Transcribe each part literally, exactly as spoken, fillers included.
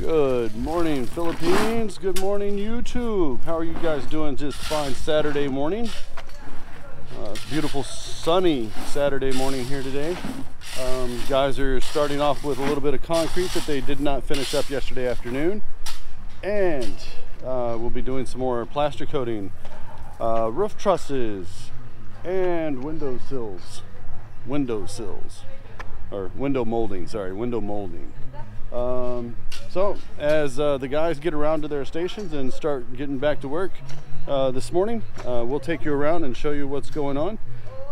Good morning, Philippines. Good morning, YouTube. How are you guys doing this fine Saturday morning? Uh, beautiful sunny Saturday morning here today. Um, guys are starting off with a little bit of concrete that they did not finish up yesterday afternoon. And uh, we'll be doing some more plaster coating, uh, roof trusses, and window sills. Window sills. Or window molding, sorry, window molding. Um, so as uh, the guys get around to their stations and start getting back to work uh, this morning, uh, we'll take you around and show you what's going on.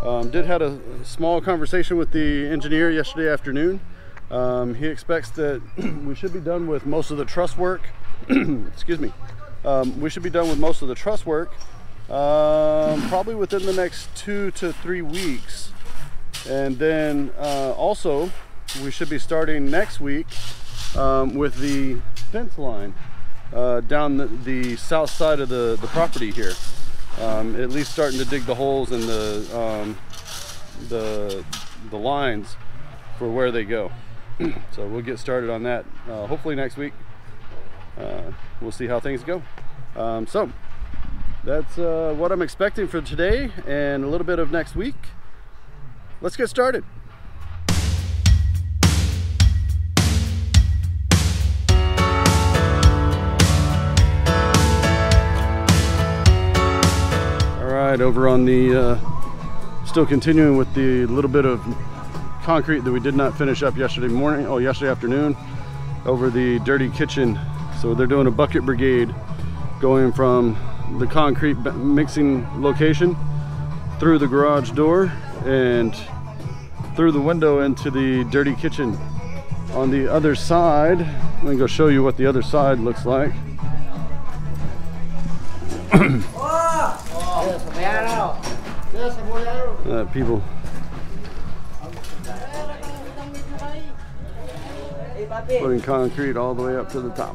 Um, did had a small conversation with the engineer yesterday afternoon. Um, he expects that we should be done with most of the truss work. Excuse me. Um, we should be done with most of the truss work um, probably within the next two to three weeks. And then uh, also we should be starting next week um, with the fence line uh, down the, the south side of the, the property here. Um, at least starting to dig the holes in the, um, the, the lines for where they go. So we'll get started on that uh, hopefully next week. Uh, we'll see how things go. Um, so that's uh, what I'm expecting for today and a little bit of next week. Let's get started. Over on the uh, still continuing with the little bit of concrete that we did not finish up yesterday morning oh yesterday afternoon over the dirty kitchen. So they're doing a bucket brigade, going from the concrete mixing location through the garage door and through the window into the dirty kitchen. On the other side, let me go show you what the other side looks like. Uh, people putting concrete all the way up to the top.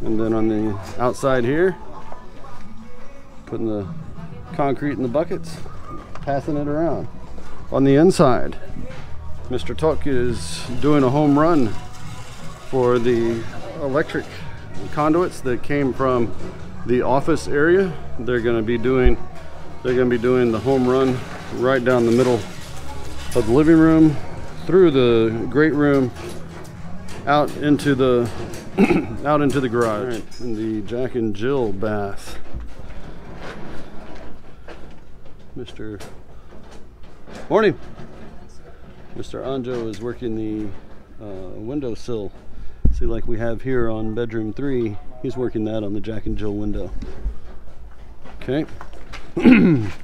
And then on the outside here, putting the concrete in the buckets, passing it around. On the inside, Mister Tuck is doing a home run for the electric conduits that came from the office area. They're going to be doing they're going to be doing the home run right down the middle of the living room, through the great room, out into the out into the garage. Right, in the Jack and Jill bath, Mister Morning. Mister Anjo is working the uh, windowsill. See, like we have here on bedroom three, he's working that on the Jack and Jill window. Okay,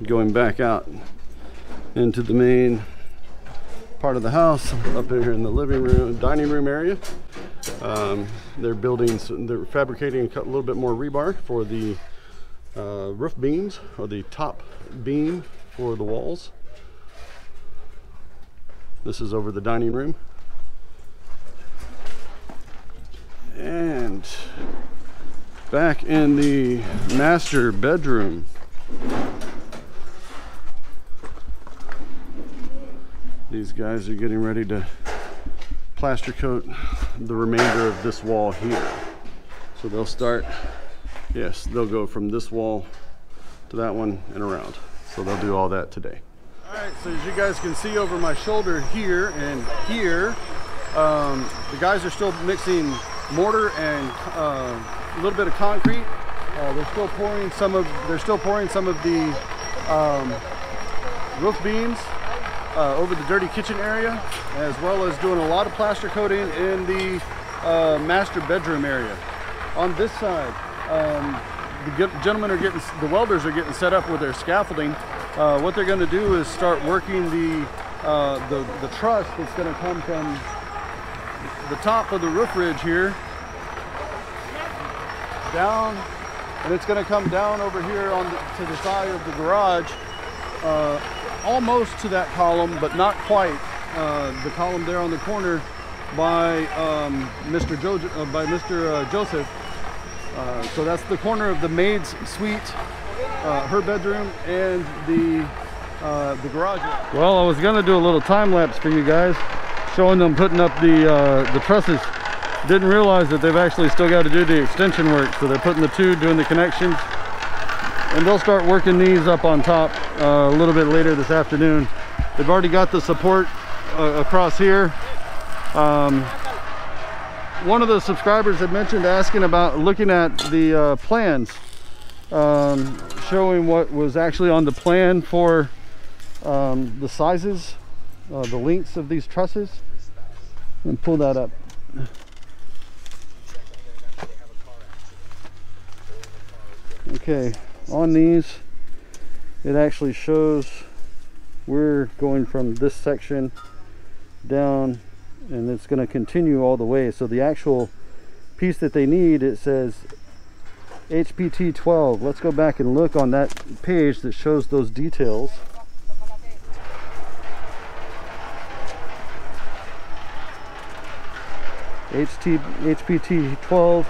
going back out into the main part of the house, up here in the living room, dining room area. Um, they're building, they're fabricating a little bit more rebar for the uh, roof beams, or the top beam for the walls. This is over the dining room. And back in the master bedroom, these guys are getting ready to plaster coat the remainder of this wall here. So they'll start, yes, they'll go from this wall to that one and around. So they'll do all that today. All right, so as you guys can see over my shoulder here and here, um, the guys are still mixing mortar and uh, a little bit of concrete. Uh, they're still pouring some of they're still pouring some of the um, roof beams uh, over the dirty kitchen area, as well as doing a lot of plaster coating in the uh, master bedroom area. On this side, um, the gentlemen are getting the welders are getting set up with their scaffolding. Uh, what they're going to do is start working the uh, the, the truss that's going to come from the top of the roof ridge here down, and it's going to come down over here on the, to the side of the garage, uh, almost to that column but not quite, uh, the column there on the corner by um, Mister Jo uh, by Mister Uh, Joseph. Uh, so that's the corner of the maid's suite, uh, her bedroom, and the uh, the garage. Well, I was going to do a little time lapse for you guys, showing them putting up the uh, the trusses. Didn't realize that they've actually still got to do the extension work, so they're putting the tube, doing the connections, and they'll start working these up on top uh, a little bit later this afternoon. They've already got the support uh, across here. Um, one of the subscribers had mentioned asking about looking at the uh, plans, um, showing what was actually on the plan for um, the sizes, uh, the lengths of these trusses, and pull that up. Okay, on these it actually shows we're going from this section down, and it's going to continue all the way. So the actual piece that they need, it says H P T twelve. Let's go back and look on that page that shows those details. H P T twelve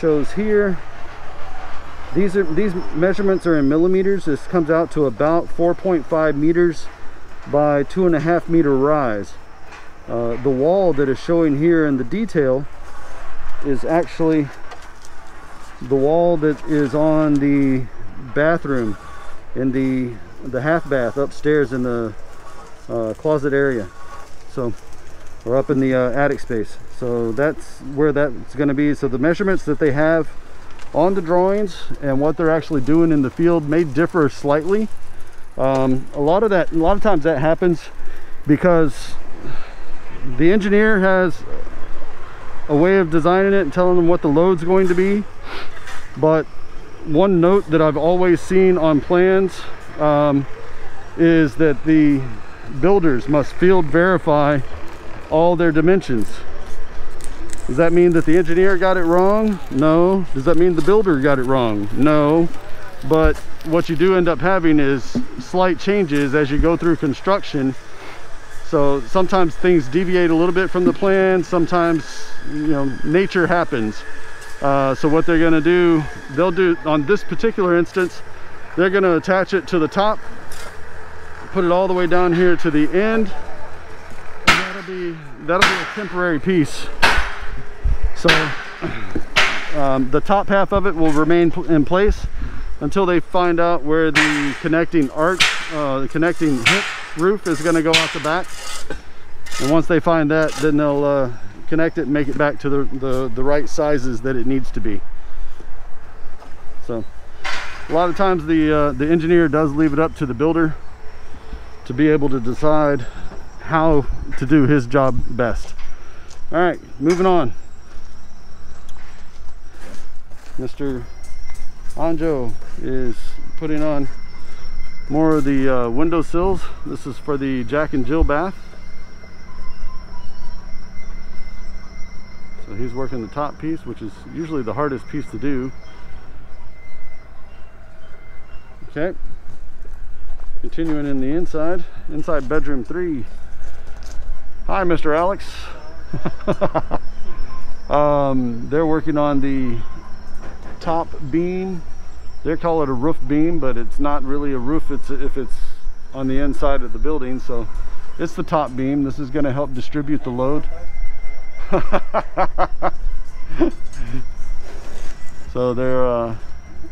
shows here. These are these measurements are in millimeters. This comes out to about four point five meters by two and a half meter rise. Uh, the wall that is showing here in the detail is actually the wall that is on the bathroom in the the half bath upstairs in the uh, closet area. So we're up in the uh, attic space. So that's where that's going to be. So the measurements that they have on the drawings and what they're actually doing in the field may differ slightly. Um, a lot of that, a lot of times that happens because the engineer has a way of designing it and telling them what the load's going to be. But one note that I've always seen on plans um, is that the builders must field verify all their dimensions. Does that mean that the engineer got it wrong? No. Does that mean the builder got it wrong? No. But what you do end up having is slight changes as you go through construction. So sometimes things deviate a little bit from the plan. Sometimes, you know, nature happens. Uh, so what they're going to do, they'll do on this particular instance, they're going to attach it to the top, put it all the way down here to the end. And that'll be that'll be a temporary piece. So um, the top half of it will remain in place until they find out where the connecting arch, uh, the connecting hip roof is going to go out the back. And once they find that, then they'll uh, connect it and make it back to the, the, the right sizes that it needs to be. So a lot of times the, uh, the engineer does leave it up to the builder to be able to decide how to do his job best. All right, moving on. Mister Anjo is putting on more of the uh, window sills. This is for the Jack and Jill bath. So he's working the top piece, which is usually the hardest piece to do. Okay. Continuing in the inside, inside bedroom three. Hi, Mister Alex. um, they're working on the top beam. They call it a roof beam, but it's not really a roof. It's if it's on the inside of the building, so it's the top beam. This is going to help distribute the load. So they're uh,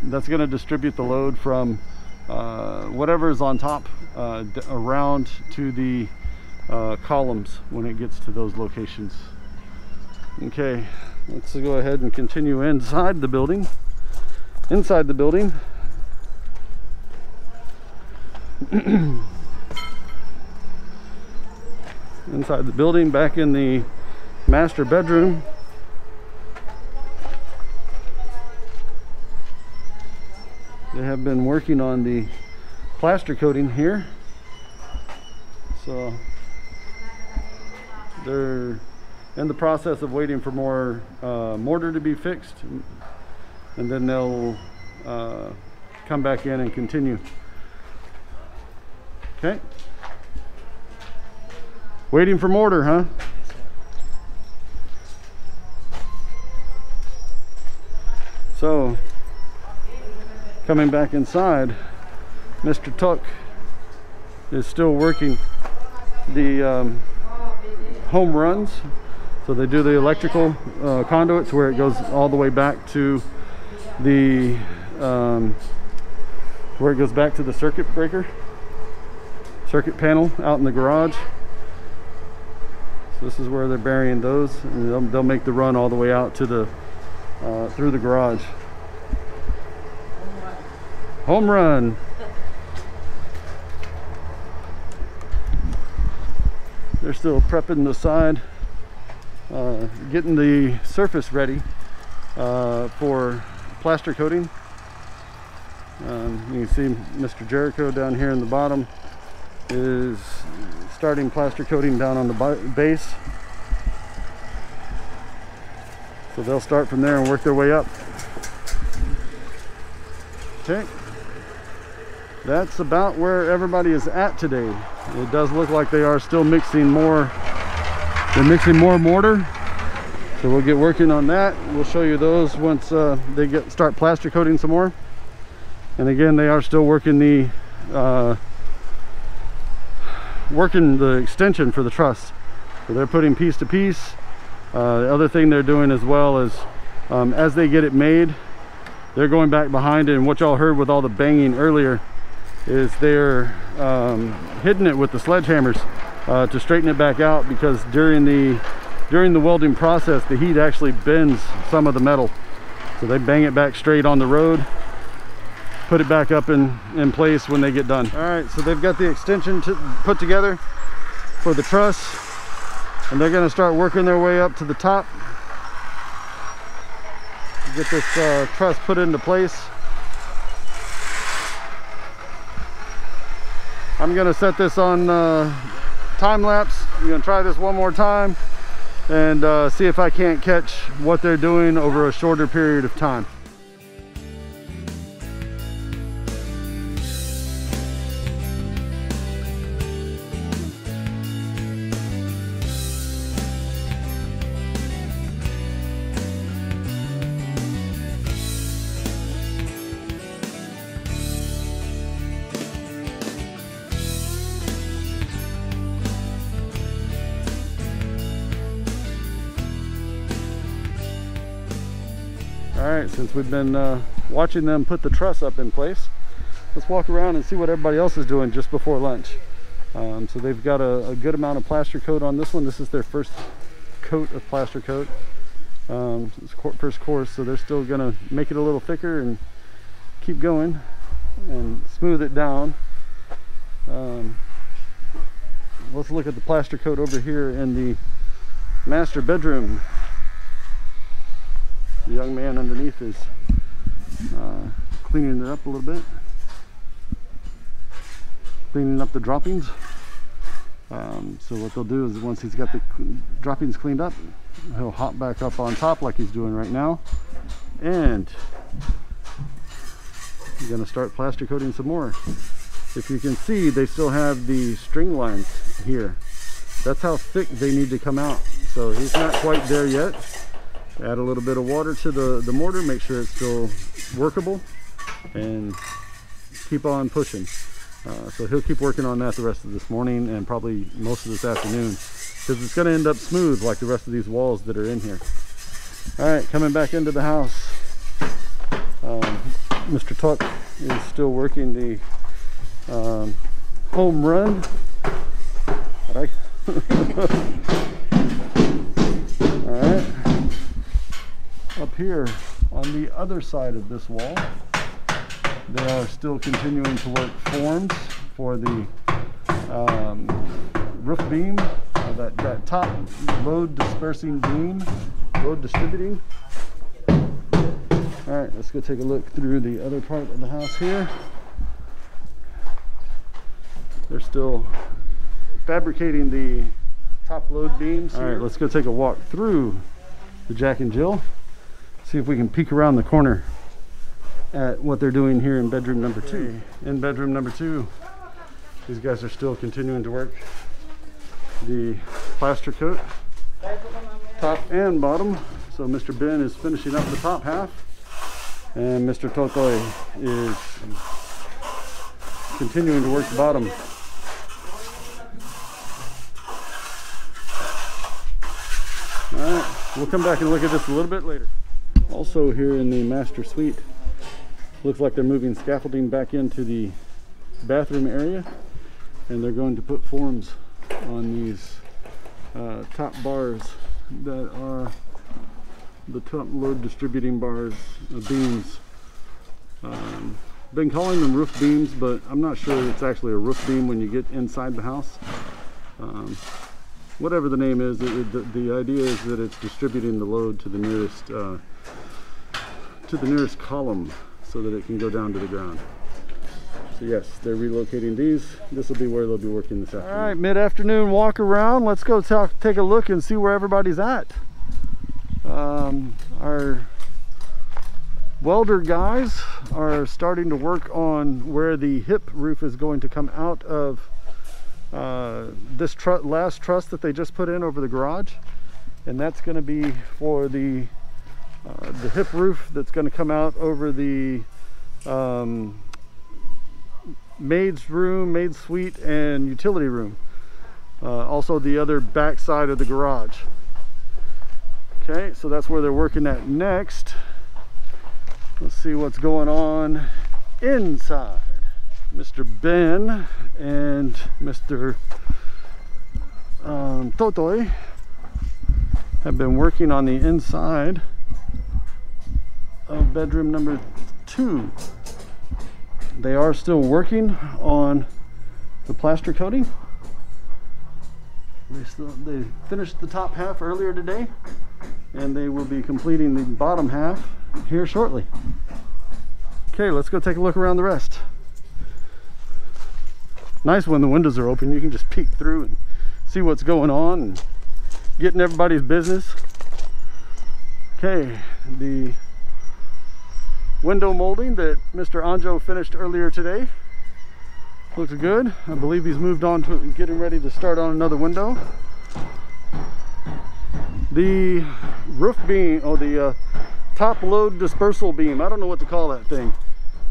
that's going to distribute the load from uh, whatever is on top uh, around to the uh, columns when it gets to those locations. Okay, let's go ahead and continue inside the building. Inside the building. Inside the building, back in the master bedroom. They have been working on the plaster coating here. So they're in the process of waiting for more uh, mortar to be fixed, and then they'll uh, come back in and continue. Okay. Waiting for mortar, huh? So, coming back inside, Mister Tuck is still working the um, home runs. So they do the electrical uh, conduits where it goes all the way back to the um, where it goes back to the circuit breaker, circuit panel out in the garage. So this is where they're burying those, and they'll, they'll make the run all the way out to the uh, through the garage. Home run. They're still prepping the side, uh, getting the surface ready uh, for plaster coating. Um, you can see Mister Jericho down here in the bottom is starting plaster coating down on the base. So they'll start from there and work their way up. Okay. That's about where everybody is at today. It does look like they are still mixing more. They're mixing more mortar. So we'll get working on that. We'll show you those once uh, they get start plaster coating some more. And again, they are still working the uh, working the extension for the truss. So they're putting piece to piece. Uh, the other thing they're doing as well is um, as they get it made, they're going back behind it. And what y'all heard with all the banging earlier is they're um, hitting it with the sledgehammers uh, to straighten it back out, because during the during the welding process the heat actually bends some of the metal. So they bang it back straight on the road, put it back up in in place when they get done. All right, so they've got the extension to put together for the truss, and they're going to start working their way up to the top, get this uh, truss put into place. I'm gonna set this on uh, time lapse. I'm gonna try this one more time and uh, see if I can't catch what they're doing over a shorter period of time. All right, since we've been uh, watching them put the truss up in place, let's walk around and see what everybody else is doing just before lunch. Um, so they've got a, a good amount of plaster coat on this one. This is their first coat of plaster coat. Um, it's first course, so they're still gonna make it a little thicker and keep going and smooth it down. Um, let's look at the plaster coat over here in the master bedroom. The young man underneath is uh, cleaning it up a little bit, cleaning up the droppings. Um, so what they'll do is once he's got the droppings cleaned up, he'll hop back up on top like he's doing right now, and he's gonna start plaster coating some more. If you can see, they still have the string lines here. That's how thick they need to come out. So he's not quite there yet. Add a little bit of water to the, the mortar, make sure it's still workable, and keep on pushing. Uh, so he'll keep working on that the rest of this morning and probably most of this afternoon, because it's going to end up smooth like the rest of these walls that are in here. All right, coming back into the house, um, Mister Tuck is still working the um, home run. All right. All right. Up here on the other side of this wall, they are still continuing to work forms for the um, roof beam, or that, that top load dispersing beam, load distributing. All right, let's go take a look through the other part of the house here. They're still fabricating the top load beams. All right, let's go take a walk through the Jack and Jill. See if we can peek around the corner at what they're doing here in bedroom number two. In bedroom number two, these guys are still continuing to work the plaster coat, top and bottom. So Mister Ben is finishing up the top half, and Mister Totoy is continuing to work the bottom. All right, we'll come back and look at this a little bit later. Also here in the master suite, looks like they're moving scaffolding back into the bathroom area, and they're going to put forms on these uh, top bars that are the top load distributing bars, uh, beams. Um, been calling them roof beams, but I'm not sure it's actually a roof beam when you get inside the house. Um, whatever the name is, it, it, the, the idea is that it's distributing the load to the nearest uh, to the nearest column so that it can go down to the ground. So yes, they're relocating these. This will be where they'll be working this afternoon. All right, mid-afternoon walk around. Let's go talk, take a look and see where everybody's at. Um, our welder guys are starting to work on where the hip roof is going to come out of uh, this tr last truss that they just put in over the garage, and that's going to be for the uh, the hip roof that's going to come out over the um, maid's room, maid's suite, and utility room. Uh, also, the other back side of the garage. Okay, so that's where they're working at next. Let's see what's going on inside. Mister Ben and Mister um, Totoy have been working on the inside of bedroom number two. They are still working on the plaster coating. They, still, they finished the top half earlier today, and they will be completing the bottom half here shortly. Okay, let's go take a look around the rest. Nice when the windows are open, you can just peek through and see what's going on and get in everybody's business. Okay, the window molding that Mister Anjo finished earlier today looks good. I believe he's moved on to getting ready to start on another window. The roof beam, or the uh, top load dispersal beam, I don't know what to call that thing.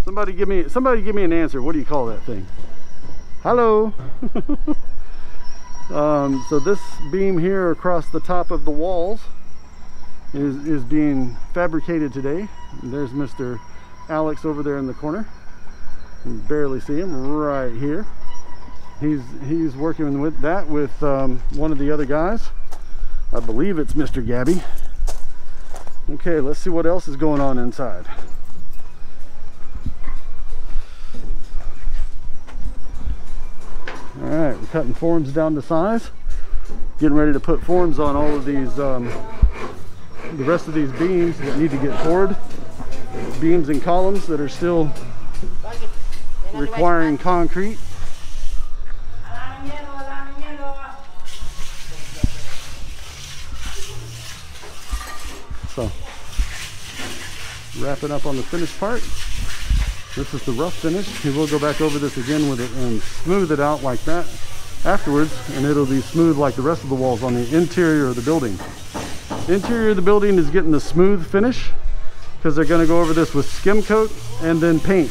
Somebody give me, somebody give me an answer. What do you call that thing? Hello. um, so this beam here across the top of the walls is, is being fabricated today. There's Mister Alex over there in the corner. You can barely see him right here. He's, he's working with that with um, one of the other guys. I believe it's Mister Gabby. Okay, let's see what else is going on inside. All right, we're cutting forms down to size. Getting ready to put forms on all of these, um, the rest of these beams that need to get poured. Beams and columns that are still requiring concrete. So, wrapping up on the finished part. This is the rough finish. We will go back over this again with it and smooth it out like that afterwards, and it'll be smooth like the rest of the walls on the interior of the building. The interior of the building is getting the smooth finish because they're going to go over this with skim coat and then paint.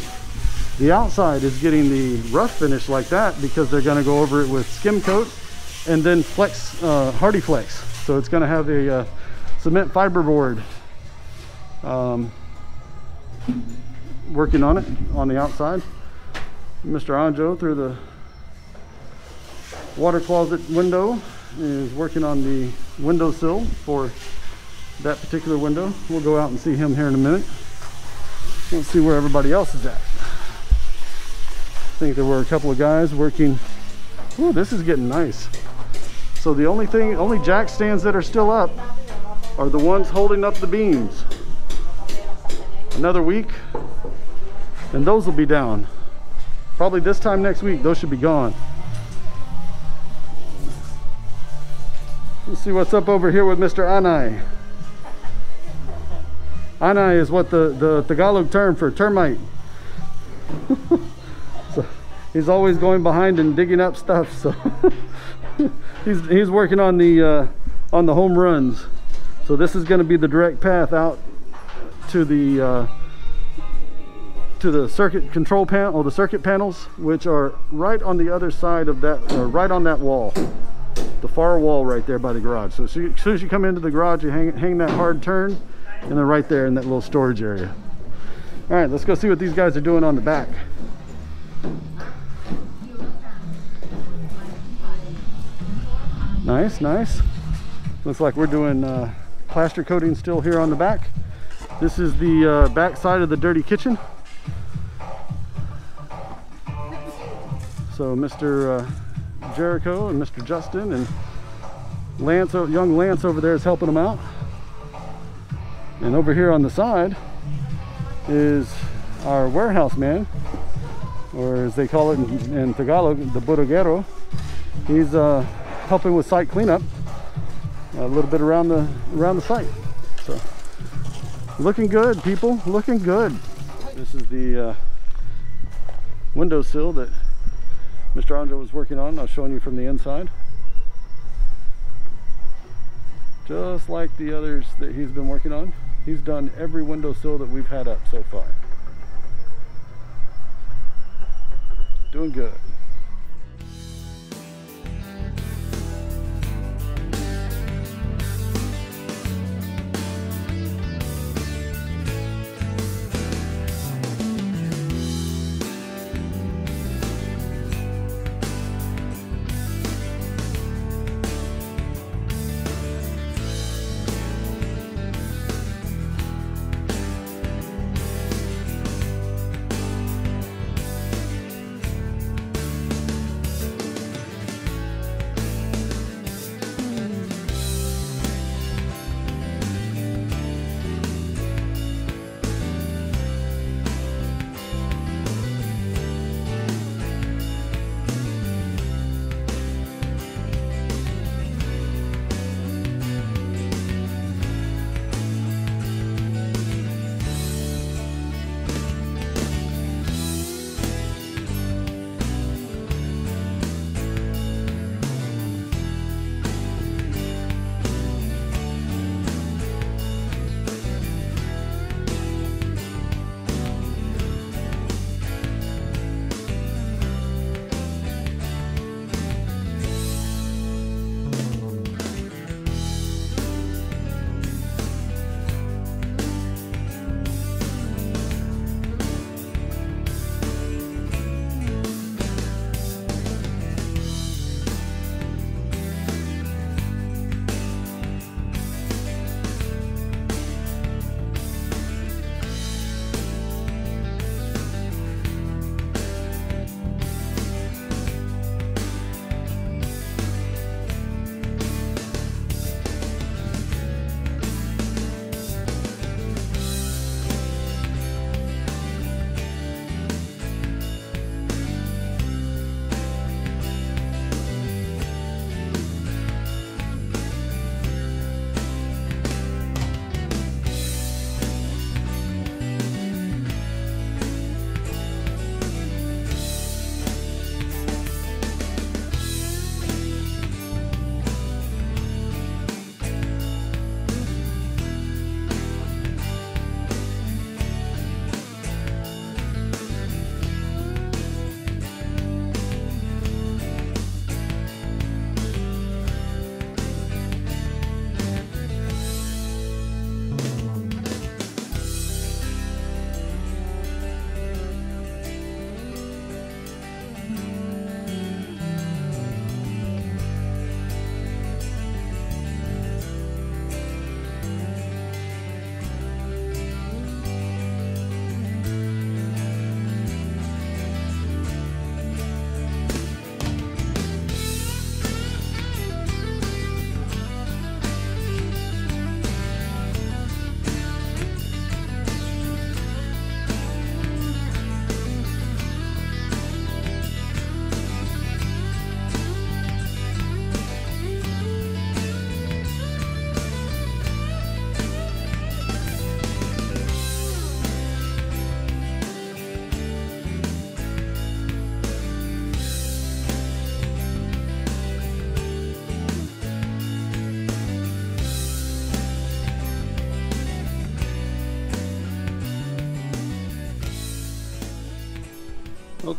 The outside is getting the rough finish like that because they're going to go over it with skim coat and then flex, uh, Hardy Flex. So it's going to have a uh, cement fiberboard um, working on it on the outside. Mister Anjo through the water closet window is working on the windowsill for that particular window. We'll go out and see him here in a minute. Let's see where everybody else is at. I think there were a couple of guys working. Ooh, this is getting nice. So the only thing, only jack stands that are still up are the ones holding up the beams. Another week and those will be down. Probably this time next week those should be gone. Let's see what's up over here with Mister Anay. Anay is what the, the Tagalog term for termite. So he's always going behind and digging up stuff, so he's, he's working on the uh, on the home runs. So this is going to be the direct path out to the uh, to the circuit control panel, or the circuit panels, which are right on the other side of that, uh, right on that wall. the far wall right there by the garage. So as soon as you come into the garage, you hang, hang that hard turn, and they're right there in that little storage area. All right, let's go see what these guys are doing on the back. Nice, nice. Looks like we're doing uh, plaster coating still here on the back. This is the uh, back side of the dirty kitchen. So Mister Uh, Jericho and Mister Justin and Lance, young Lance over there is helping them out. And over here on the side is our warehouse man, or as they call it in, in Tagalog, the bodeguero. He's uh, helping with site cleanup a little bit around the around the site. So looking good, people, looking good. This is the uh, windowsill that Mister Andre was working on. I was showing you from the inside, just like the others that he's been working on. He's done every windowsill that we've had up so far. Doing good.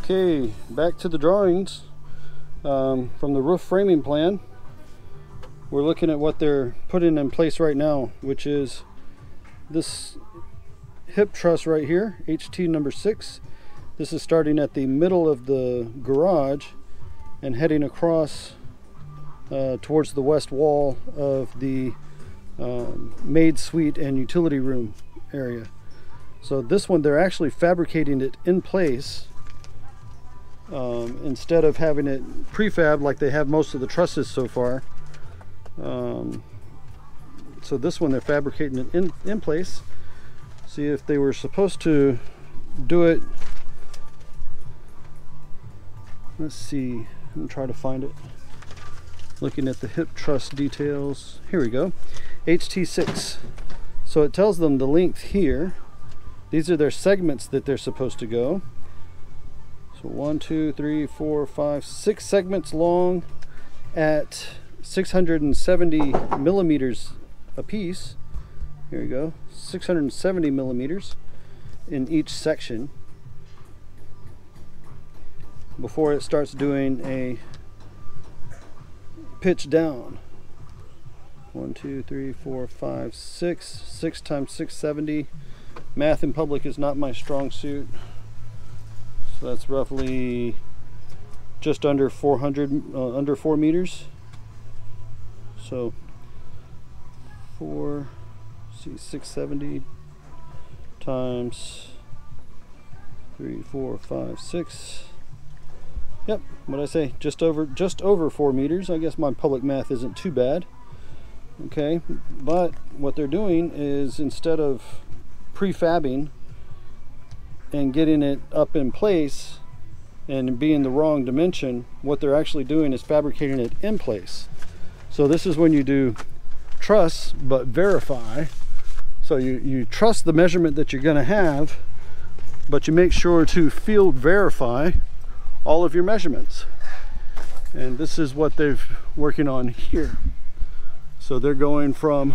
Okay, back to the drawings um, from the roof framing plan. we're looking at what they're putting in place right now, which is this hip truss right here, H T number six. This is starting at the middle of the garage and heading across uh, towards the west wall of the um, maid suite and utility room area. So this one, they're actually fabricating it in place um, instead of having it prefab like they have most of the trusses so far. Um, so this one, they're fabricating it in, in place. See, if they were supposed to do it, let's see, I'm gonna try to find it. Looking at the hip truss details, here we go, H T six. So it tells them the length here. These are their segments that they're supposed to go. So one, two, three, four, five, six segments long at six hundred seventy millimeters a piece. Here we go, six hundred seventy millimeters in each section before it starts doing a pitch down. One, two, three, four, five, six. Six times six seventy. Math in public is not my strong suit. So that's roughly just under four hundred, uh, under four meters. So four, see, six seventy times three, four, five, six. Yep, what I say, just over just over four meters. I guess my public math isn't too bad. Okay, but what they're doing is, instead of prefabbing and getting it up in place and being the wrong dimension, what they're actually doing is fabricating it in place. So this is when you do truss but verify. So you, you trust the measurement that you're going to have, but you make sure to field verify all of your measurements. And this is what they're working on here. So they're going from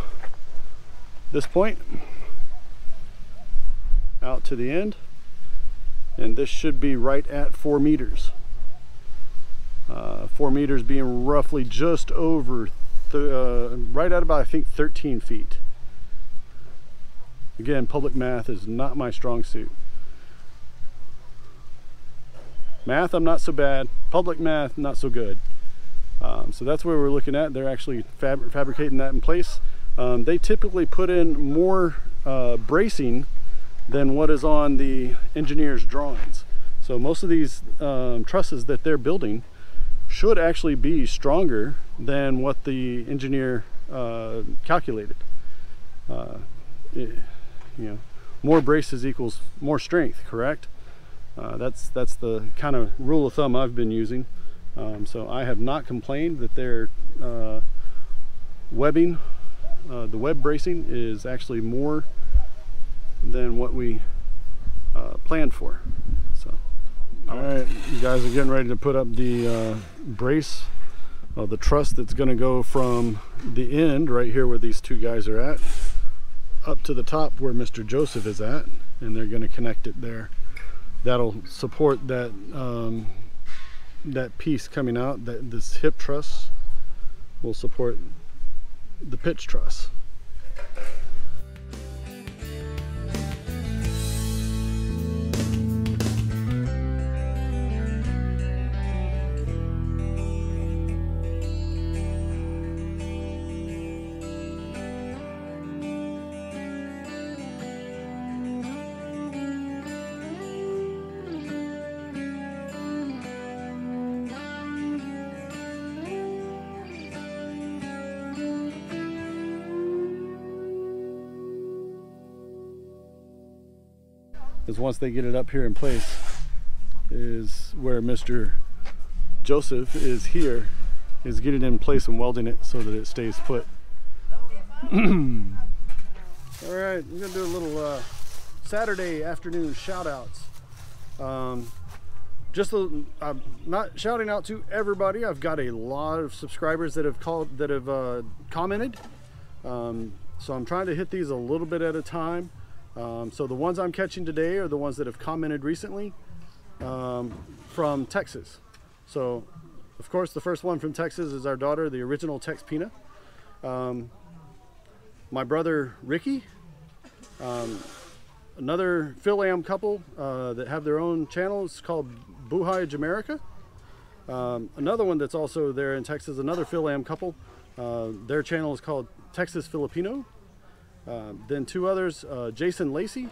this point out to the end, and this should be right at four meters. Uh, four meters being roughly just over, uh, right at about, I think, thirteen feet. Again, public math is not my strong suit. Math, I'm not so bad. Public math, not so good. Um, so that's where we're looking at. They're actually fab fabricating that in place. Um, they typically put in more uh, bracing than what is on the engineer's drawings. So most of these um, trusses that they're building should actually be stronger than what the engineer uh, calculated. Uh, it, you know, more braces equals more strength, correct? Uh, that's that's the kind of rule of thumb I've been using. Um, so I have not complained that their uh, webbing, uh, the web bracing, is actually more than what we uh, planned for. So, all right, you guys are getting ready to put up the uh, brace, uh, the truss that's going to go from the end right here where these two guys are at, up to the top where Mister Joseph is at, and they're going to connect it there. That'll support that um, that piece coming out. That this hip truss will support the pitch truss. Is once they get it up here in place is where Mister Joseph is here, is getting it in place and welding it so that it stays put. All right, we're gonna do a little uh, Saturday afternoon shout outs. Um, just a, I'm not shouting out to everybody. I've got a lot of subscribers that have called, that have uh, commented. Um, so I'm trying to hit these a little bit at a time. Um, so the ones I'm catching today are the ones that have commented recently um, from Texas. So, of course, the first one from Texas is our daughter, the original TexPina. Um, my brother Ricky, um, another Phil-Am couple uh, that have their own channel. It's called Buhaj America. Um, another one that's also there in Texas, another Phil-Am couple. Uh, their channel is called Texas Filipino. Uh, then two others, uh, Jason Lacey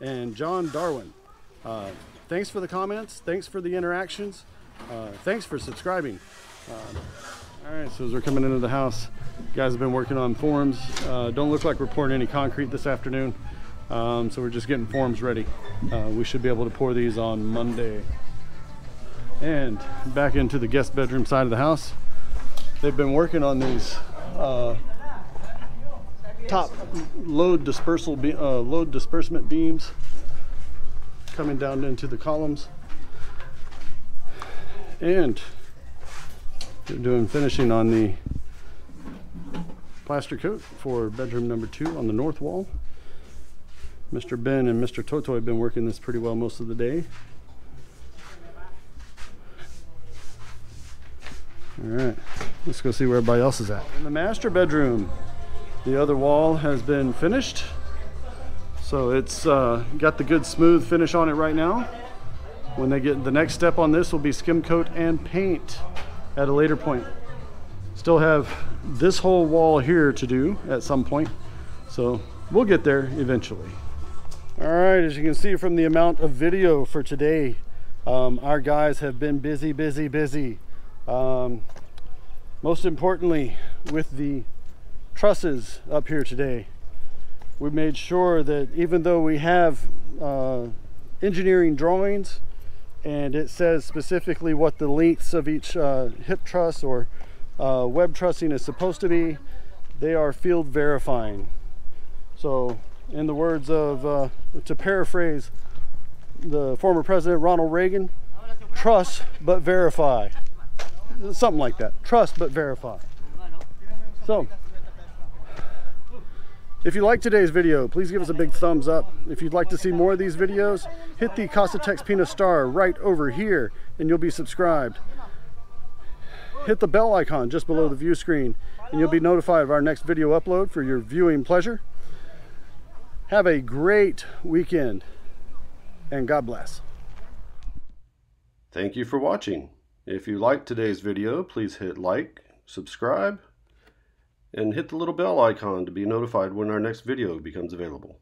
and John Darwin. Uh, thanks for the comments. Thanks for the interactions. Uh, thanks for subscribing. Uh, all right, so as we're coming into the house, guys have been working on forms. Uh, don't look like we're pouring any concrete this afternoon. Um, so we're just getting forms ready. Uh, we should be able to pour these on Monday. And back into the guest bedroom side of the house. They've been working on these uh, top load dispersal be uh, load disbursement beams coming down into the columns, and they're doing finishing on the plaster coat for bedroom number two on the north wall. Mister Ben and Mister Toto have been working this pretty well most of the day. All right, let's go see where everybody else is at. In the master bedroom, the other wall has been finished. So it's uh, got the good smooth finish on it right now. When they get the next step on this will be skim coat and paint at a later point. Still have this whole wall here to do at some point. So we'll get there eventually. All right, as you can see from the amount of video for today, um, our guys have been busy, busy, busy. Um, most importantly, with the trusses up here today, we made sure that even though we have uh, engineering drawings and it says specifically what the lengths of each uh, hip truss or uh, web trussing is supposed to be, they are field verifying. So in the words of, uh, to paraphrase the former president Ronald Reagan, trust but verify. Something like that. Trust but verify. So if you like today's video, please give us a big thumbs up. If you'd like to see more of these videos, hit the Casa TexPina star right over here and you'll be subscribed. Hit the bell icon just below the view screen and you'll be notified of our next video upload for your viewing pleasure. Have a great weekend and God bless. Thank you for watching. If you liked today's video, please hit like, subscribe, and hit the little bell icon to be notified when our next video becomes available.